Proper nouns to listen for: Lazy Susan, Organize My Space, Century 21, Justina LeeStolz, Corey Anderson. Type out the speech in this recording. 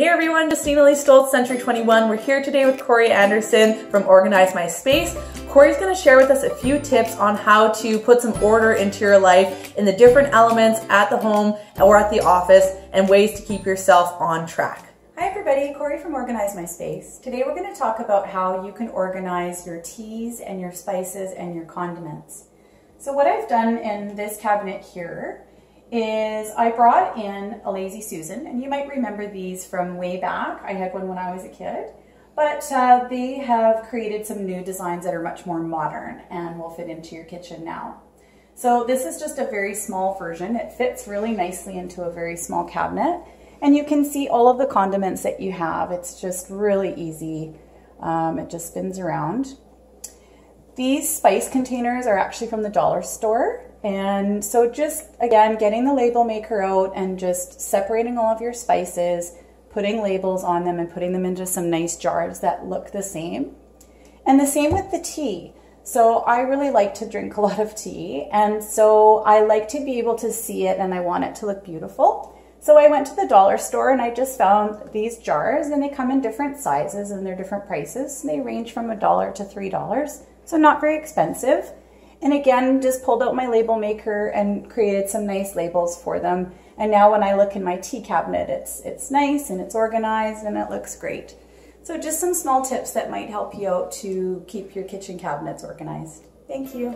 Hey everyone, Justina LeeStolz, Century 21. We're here today with Corey Anderson from Organize My Space. Corey's going to share with us a few tips on how to put some order into your life in the different elements at the home or at the office and ways to keep yourself on track. Hi everybody, Corey from Organize My Space. Today we're going to talk about how you can organize your teas and your spices and your condiments. So what I've done in this cabinet here is I brought in a Lazy Susan, and you might remember these from way back. I had one when I was a kid, but they have created some new designs that are much more modern and will fit into your kitchen now. So this is just a very small version. It fits really nicely into a very small cabinet, and you can see all of the condiments that you have. It's just really easy. It just spins around. These spice containers are actually from the dollar store. And so just, again, getting the label maker out and just separating all of your spices, putting labels on them and putting them into some nice jars that look the same. And the same with the tea. So I really like to drink a lot of tea, and so I like to be able to see it and I want it to look beautiful. So I went to the dollar store and I just found these jars, and they come in different sizes and they're different prices. They range from $1 to $3, so not very expensive. And again, just pulled out my label maker and created some nice labels for them. And now when I look in my tea cabinet, it's nice and it's organized and it looks great. So just some small tips that might help you out to keep your kitchen cabinets organized. Thank you.